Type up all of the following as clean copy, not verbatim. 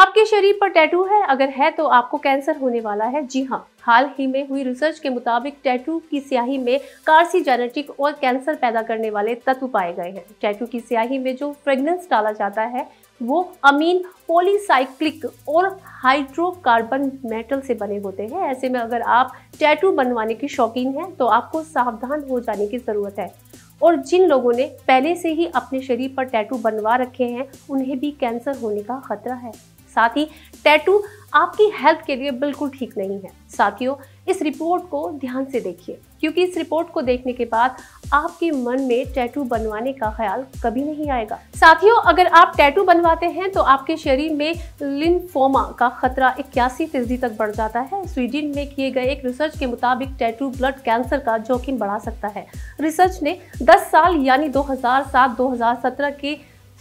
आपके शरीर पर टैटू है? अगर है तो आपको कैंसर होने वाला है। जी हाँ, हाल ही में हुई रिसर्च के मुताबिक टैटू की स्याही में कार्सिनोजेनेटिक और कैंसर पैदा करने वाले तत्व पाए गए हैं। टैटू की स्याही में जो फ्रेगनेंस डाला जाता है वो अमीन, पॉलीसाइक्लिक और हाइड्रोकार्बन मेटल से बने होते हैं। ऐसे में अगर आप टैटू बनवाने के शौकीन हैं तो आपको सावधान हो जाने की ज़रूरत है। और जिन लोगों ने पहले से ही अपने शरीर पर टैटू बनवा रखे हैं उन्हें भी कैंसर होने का खतरा है। साथ ही टैटू आपकी हेल्थ के लिए बिल्कुल ठीक नहीं है। साथियों, इस रिपोर्ट को ध्यान से देखिए, क्योंकि इस रिपोर्ट को देखने के बाद आपके मन में टैटू बनवाने का ख्याल कभी नहीं आएगा। साथियों, अगर आप टैटू बनवाते हैं तो आपके शरीर में लिम्फोमा का खतरा 81% तक बढ़ जाता है। स्वीडन में किए गए एक रिसर्च के मुताबिक टैटू ब्लड कैंसर का जोखिम बढ़ा सकता है। रिसर्च ने 10 साल यानी 2007-2017 के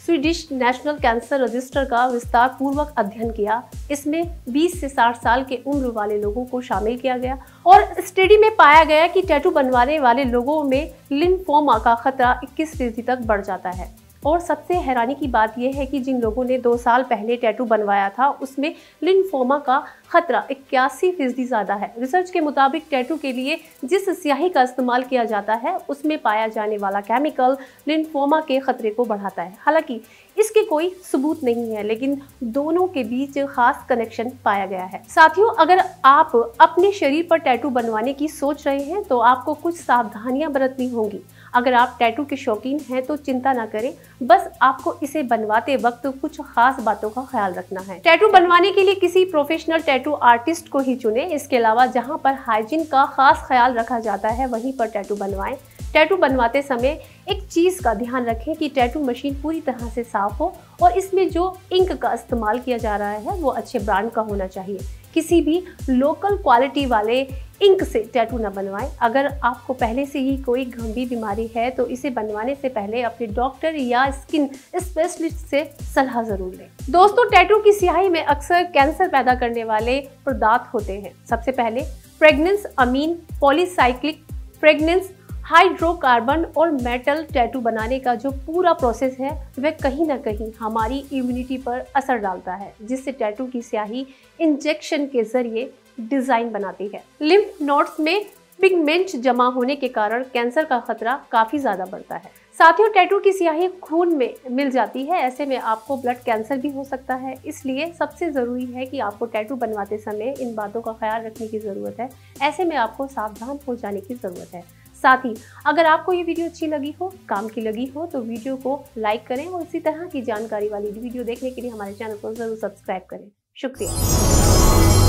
स्वीडिश नेशनल कैंसर रजिस्टर का विस्तार पूर्वक अध्ययन किया। इसमें 20 से 60 साल के उम्र वाले लोगों को शामिल किया गया और स्टडी में पाया गया कि टैटू बनवाने वाले लोगों में लिम्फोमा का खतरा 21% तक बढ़ जाता है। और सबसे हैरानी की बात यह है कि जिन लोगों ने 2 साल पहले टैटू बनवाया था उसमें लिम्फोमा का खतरा 81% ज़्यादा है। रिसर्च के मुताबिक टैटू के लिए जिस स्याही का इस्तेमाल किया जाता है उसमें पाया जाने वाला केमिकल लिम्फोमा के खतरे को बढ़ाता है। हालांकि इसके कोई सबूत नहीं है, लेकिन दोनों के बीच खास कनेक्शन पाया गया है। साथियों, अगर आप अपने शरीर पर टैटू बनवाने की सोच रहे हैं तो आपको कुछ सावधानियां बरतनी होंगी। अगर आप टैटू के शौकीन हैं तो चिंता ना करें, बस आपको इसे बनवाते वक्त कुछ खास बातों का ख्याल रखना है। टैटू बनवाने के लिए किसी प्रोफेशनल टैटू आर्टिस्ट को ही चुने। इसके अलावा जहां पर हाइजीन का खास ख्याल रखा जाता है वहीं पर टैटू बनवाएं। टैटू बनवाते समय एक चीज़ का ध्यान रखें कि टैटू मशीन पूरी तरह से साफ हो और इसमें जो इंक का इस्तेमाल किया जा रहा है वो अच्छे ब्रांड का होना चाहिए। किसी भी लोकल क्वालिटी वाले इंक से टैटू ना बनवाएं। अगर आपको पहले से ही कोई गंभीर बीमारी है तो इसे बनवाने से पहले अपने डॉक्टर या स्किन स्पेशलिस्ट से सलाह जरूर लें। दोस्तों, टैटू की स्याही में अक्सर कैंसर पैदा करने वाले पदार्थ होते हैं। सबसे पहले fragrance, amine, polycyclic fragrance, hydrocarbon और मेटल। टैटू बनाने का जो पूरा प्रोसेस है वह कहीं ना कहीं हमारी इम्यूनिटी पर असर डालता है, जिससे टैटू की स्याही इंजेक्शन के जरिए डिज़ाइन बनाती है। लिम्फ नोड्स में पिगमेंट जमा होने के कारण कैंसर का खतरा काफ़ी ज़्यादा बढ़ता है। साथियों, टैटू की स्याही खून में मिल जाती है, ऐसे में आपको ब्लड कैंसर भी हो सकता है। इसलिए सबसे ज़रूरी है कि आपको टैटू बनवाते समय इन बातों का ख्याल रखने की ज़रूरत है। ऐसे में आपको सावधान हो जाने की ज़रूरत है। साथ ही अगर आपको ये वीडियो अच्छी लगी हो, काम की लगी हो तो वीडियो को लाइक करें और इसी तरह की जानकारी वाली वीडियो देखने के लिए हमारे चैनल को ज़रूर सब्सक्राइब करें। शुक्रिया।